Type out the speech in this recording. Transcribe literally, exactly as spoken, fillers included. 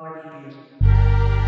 Audio.